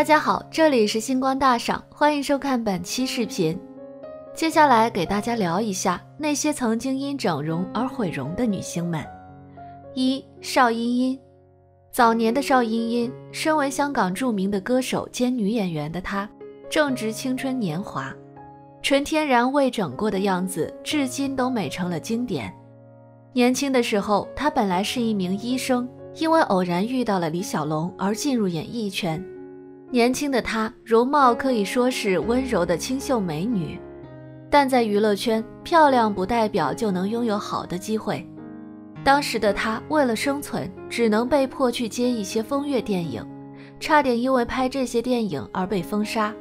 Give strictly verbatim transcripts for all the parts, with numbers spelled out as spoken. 大家好，这里是星光大赏，欢迎收看本期视频。接下来给大家聊一下那些曾经因整容而毁容的女星们。一、邵音音。早年的邵音音，身为香港著名的歌手兼女演员的她，正值青春年华，纯天然未整过的样子，至今都美成了经典。年轻的时候，她本来是一名医生，因为偶然遇到了李小龙而进入演艺圈。年轻的她，容貌可以说是温柔的清秀美女，但在娱乐圈，漂亮不代表就能拥有好的机会。当时的她为了生存，只能被迫去接一些风月电影，差点因为拍这些电影而被封杀。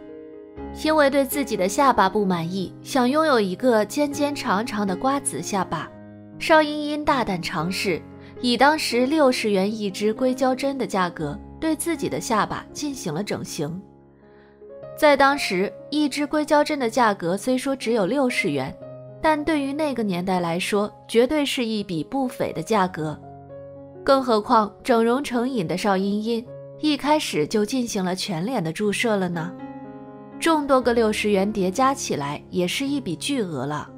因为对自己的下巴不满意，想拥有一个尖尖长长的瓜子下巴，邵音音大胆尝试，以当时六十元一支硅胶针的价格，对自己的下巴进行了整形。在当时，一支硅胶针的价格虽说只有六十元，但对于那个年代来说，绝对是一笔不菲的价格。更何况整容成瘾的邵音音，一开始就进行了全脸的注射了呢。众多个六十元叠加起来，也是一笔巨额了。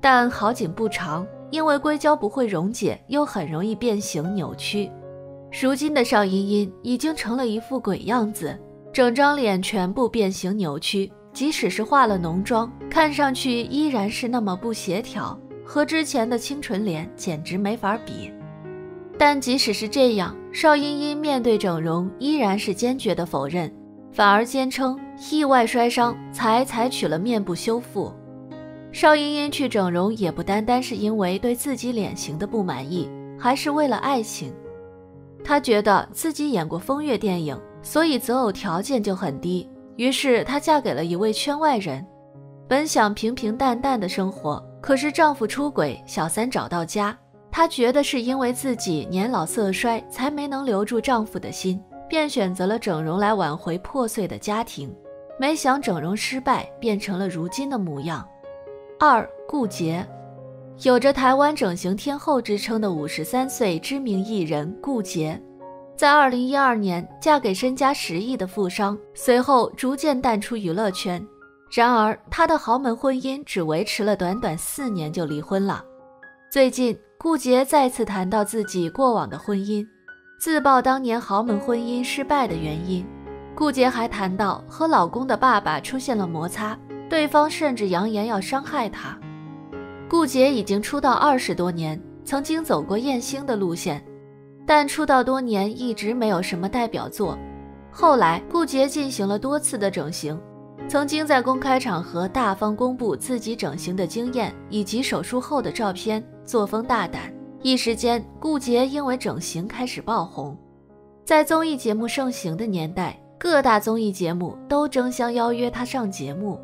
但好景不长，因为硅胶不会溶解，又很容易变形扭曲。如今的邵音音已经成了一副鬼样子，整张脸全部变形扭曲，即使是化了浓妆，看上去依然是那么不协调，和之前的清纯脸简直没法比。但即使是这样，邵音音面对整容依然是坚决的否认，反而坚称意外摔伤才采取了面部修复。邵音音去整容也不单单是因为对自己脸型的不满意，还是为了爱情。她觉得自己演过风月电影，所以择偶条件就很低，于是她嫁给了一位圈外人。本想平平淡淡的生活，可是丈夫出轨，小三找到家，她觉得是因为自己年老色衰才没能留住丈夫的心，便选择了整容来挽回破碎的家庭。没想整容失败，变成了如今的模样。二、顾杰。有着台湾整形天后之称的五十三岁知名艺人顾杰，在二零一二年嫁给身家十亿的富商，随后逐渐淡出娱乐圈。然而她的豪门婚姻只维持了短短四年就离婚了。最近顾杰再次谈到自己过往的婚姻，自曝当年豪门婚姻失败的原因。顾杰还谈到和老公的爸爸出现了摩擦，对方甚至扬言要伤害她。顾杰已经出道二十多年，曾经走过艳星的路线，但出道多年一直没有什么代表作。后来顾杰进行了多次的整形，曾经在公开场合大方公布自己整形的经验以及手术后的照片，作风大胆。一时间，顾杰因为整形开始爆红。在综艺节目盛行的年代，各大综艺节目都争相邀约她上节目，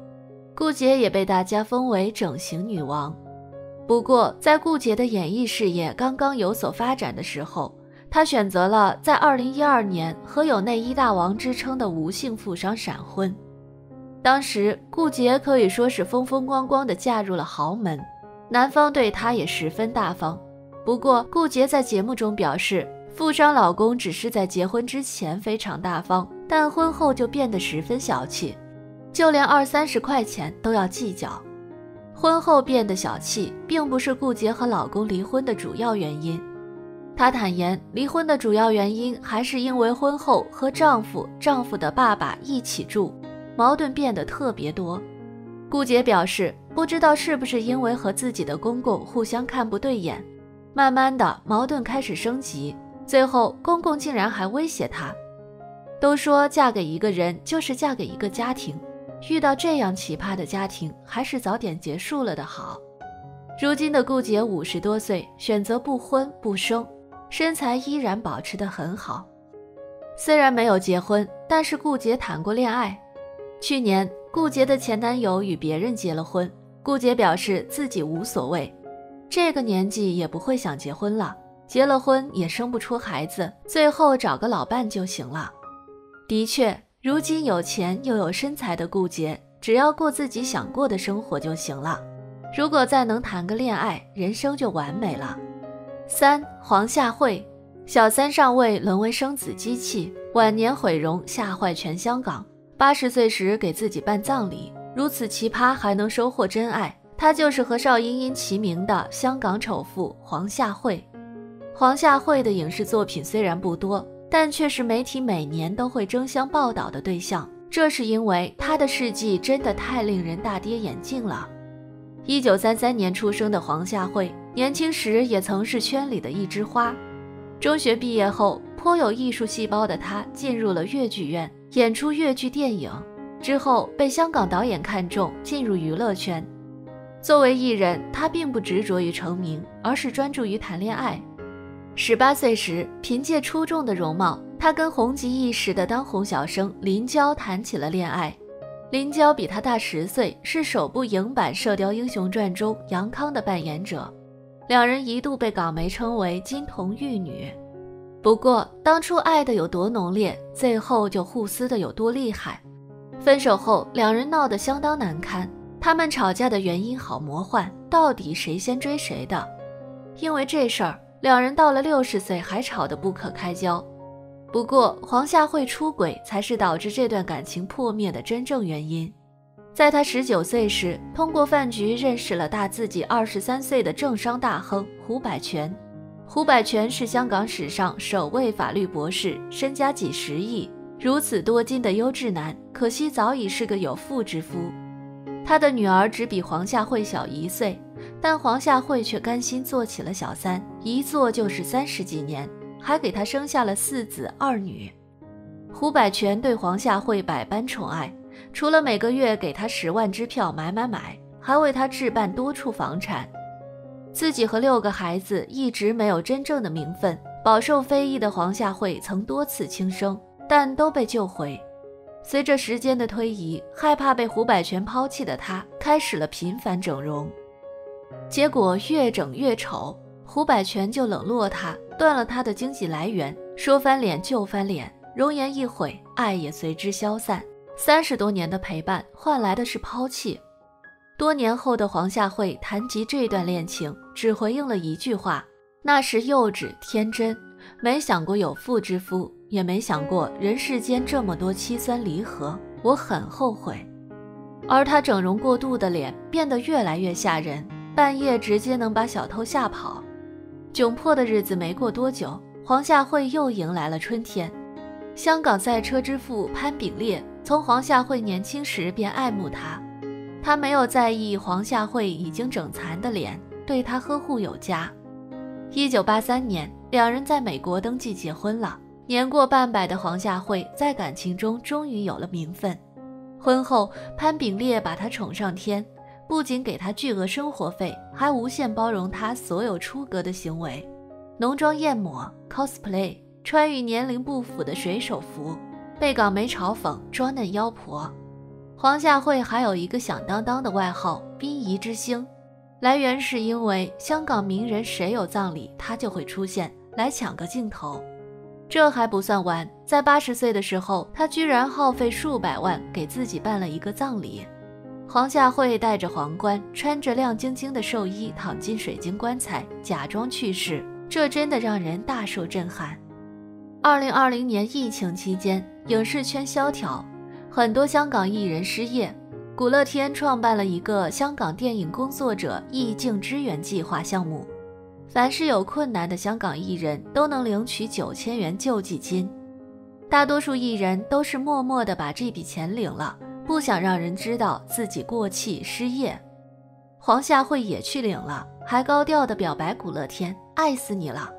顾杰也被大家封为整形女王。不过在顾杰的演艺事业刚刚有所发展的时候，她选择了在二零一二年和有内衣大王之称的吴姓富商闪婚。当时顾杰可以说是风风光光地嫁入了豪门，男方对她也十分大方。不过顾杰在节目中表示，富商老公只是在结婚之前非常大方，但婚后就变得十分小气，就连二三十块钱都要计较。婚后变得小气，并不是顾杰和老公离婚的主要原因。她坦言，离婚的主要原因还是因为婚后和丈夫、丈夫的爸爸一起住，矛盾变得特别多。顾杰表示，不知道是不是因为和自己的公公互相看不对眼，慢慢的矛盾开始升级，最后公公竟然还威胁她。都说嫁给一个人就是嫁给一个家庭，遇到这样奇葩的家庭，还是早点结束了的好。如今的顾杰五十多岁，选择不婚不生，身材依然保持得很好。虽然没有结婚，但是顾杰谈过恋爱。去年顾杰的前男友与别人结了婚，顾杰表示自己无所谓，这个年纪也不会想结婚了，结了婚也生不出孩子，最后找个老伴就行了。的确，如今有钱又有身材的顾杰，只要过自己想过的生活就行了。如果再能谈个恋爱，人生就完美了。三、黄夏慧。小三上位沦为生子机器，晚年毁容，吓坏全香港。八十岁时给自己办葬礼，如此奇葩还能收获真爱，她就是和邵茵茵齐名的香港丑妇黄夏蕙。黄夏蕙的影视作品虽然不多，但却是媒体每年都会争相报道的对象，这是因为她的事迹真的太令人大跌眼镜了。一九三三年出生的黄夏蕙，年轻时也曾是圈里的一枝花。中学毕业后，颇有艺术细胞的她进入了粤剧院，演出粤剧电影，之后被香港导演看中，进入娱乐圈。作为艺人，她并不执着于成名，而是专注于谈恋爱。十八岁时，凭借出众的容貌，她跟红极一时的当红小生林娇谈起了恋爱。林娇比她大十岁，是首部影版《射雕英雄传》中杨康的扮演者，两人一度被港媒称为金童玉女。不过当初爱的有多浓烈，最后就互撕的有多厉害。分手后，两人闹得相当难堪，他们吵架的原因好魔幻，到底谁先追谁的。因为这事儿，两人到了六十岁还吵得不可开交。不过黄夏蕙出轨才是导致这段感情破灭的真正原因。在她十九岁时，通过饭局认识了大自己二十三岁的政商大亨胡百全。胡百全是香港史上首位法律博士，身家几十亿，如此多金的优质男，可惜早已是个有妇之夫。他的女儿只比黄夏蕙小一岁，但黄夏蕙却甘心做起了小三，一做就是三十几年，还给她生下了四子二女。胡百全对黄夏蕙百般宠爱，除了每个月给她十万支票买买买，还为她置办多处房产。自己和六个孩子一直没有真正的名分，饱受非议的黄夏蕙曾多次轻生，但都被救回。随着时间的推移，害怕被胡百全抛弃的她开始了频繁整容，结果越整越丑，胡百全就冷落她，断了她的经济来源，说翻脸就翻脸，容颜一毁，爱也随之消散。三十多年的陪伴换来的是抛弃。多年后的黄夏蕙谈及这段恋情，只回应了一句话：那时幼稚天真，没想过有妇之夫，也没想过人世间这么多凄酸离合，我很后悔。而她整容过度的脸变得越来越吓人，半夜直接能把小偷吓跑。窘迫的日子没过多久，黄夏蕙又迎来了春天。香港赛车之父潘炳烈从黄夏蕙年轻时便爱慕她，他没有在意黄夏蕙已经整残的脸，对她呵护有加。一九八三年，两人在美国登记结婚了。年过半百的黄夏蕙在感情中终于有了名分。婚后，潘炳烈把她宠上天，不仅给她巨额生活费，还无限包容她所有出格的行为：浓妆艳抹、cosplay， 穿与年龄不符的水手服，被港媒嘲讽装嫩妖婆。黄夏蕙还有一个响当当的外号“殡仪之星”，来源是因为香港名人谁有葬礼，她就会出现来抢个镜头。这还不算完，在八十岁的时候，她居然耗费数百万给自己办了一个葬礼。黄夏蕙戴着皇冠，穿着亮晶晶的寿衣，躺进水晶棺材，假装去世，这真的让人大受震撼。二零二零年疫情期间，影视圈萧条，很多香港艺人失业。古乐天创办了一个香港电影工作者意境支援计划项目。凡是有困难的香港艺人都能领取九千元救济金，大多数艺人都是默默地把这笔钱领了，不想让人知道自己过气失业。黄夏蕙也去领了，还高调地表白古乐天：“爱死你了。”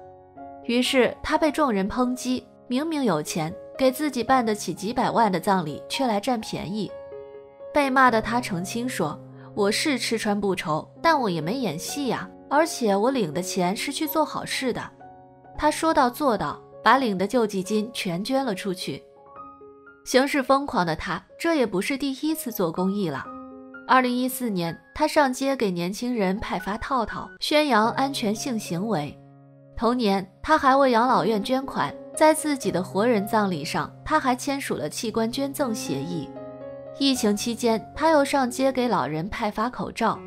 于是他被众人抨击，明明有钱，给自己办得起几百万的葬礼，却来占便宜。被骂的他澄清说：“我是吃穿不愁，但我也没演戏呀、啊。”而且我领的钱是去做好事的。他说到做到，把领的救济金全捐了出去。行事疯狂的他，这也不是第一次做公益了。二零一四年，他上街给年轻人派发套套，宣扬安全性行为。同年，他还为养老院捐款，在自己的活人葬礼上，他还签署了器官捐赠协议。疫情期间，他又上街给老人派发口罩。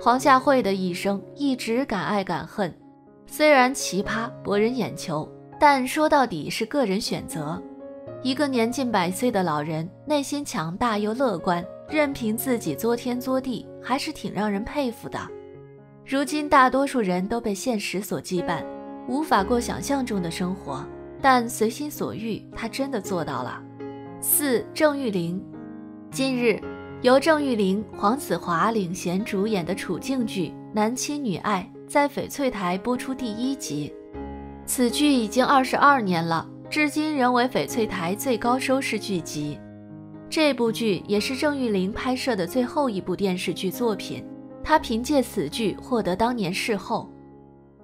黄夏蕙的一生一直敢爱敢恨，虽然奇葩博人眼球，但说到底是个人选择。一个年近百岁的老人，内心强大又乐观，任凭自己作天作地，还是挺让人佩服的。如今大多数人都被现实所羁绊，无法过想象中的生活，但随心所欲，他真的做到了。四、郑裕玲。近日，由郑裕玲、黄子华领衔主演的处境剧《男亲女爱》在翡翠台播出第一集。此剧已经二十二年了，至今仍为翡翠台最高收视剧集。这部剧也是郑裕玲拍摄的最后一部电视剧作品，她凭借此剧获得当年视后。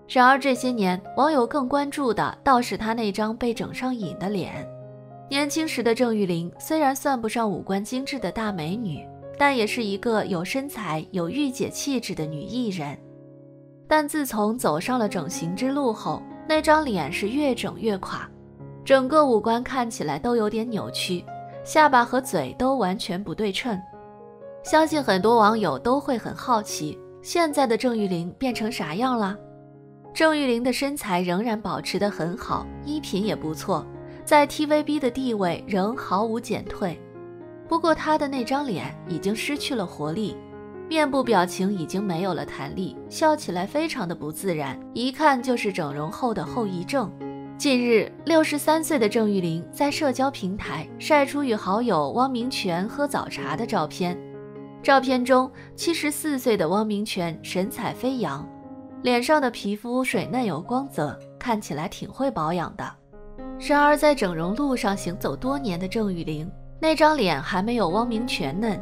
然而这些年，网友更关注的倒是她那张被整上瘾的脸。年轻时的郑裕玲虽然算不上五官精致的大美女，但也是一个有身材、有御姐气质的女艺人。但自从走上了整形之路后，那张脸是越整越垮，整个五官看起来都有点扭曲，下巴和嘴都完全不对称。相信很多网友都会很好奇，现在的郑裕玲变成啥样了？郑裕玲的身材仍然保持得很好，衣品也不错，在 T V B 的地位仍毫无减退。不过她的那张脸已经失去了活力，面部表情已经没有了弹力，笑起来非常的不自然，一看就是整容后的后遗症。近日，六十三岁的郑裕玲在社交平台晒出与好友汪明荃喝早茶的照片。照片中，七十四岁的汪明荃神采飞扬，脸上的皮肤水嫩有光泽，看起来挺会保养的。然而在整容路上行走多年的郑裕玲，那张脸还没有汪明荃嫩，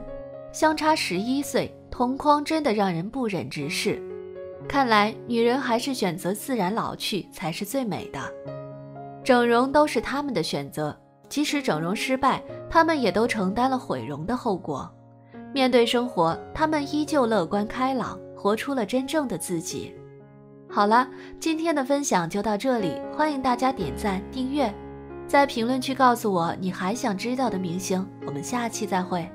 相差十一岁。同框真的让人不忍直视，看来女人还是选择自然老去才是最美的。整容都是她们的选择，即使整容失败，她们也都承担了毁容的后果。面对生活，她们依旧乐观开朗，活出了真正的自己。好了，今天的分享就到这里，欢迎大家点赞、订阅，在评论区告诉我你还想知道的明星，我们下期再会。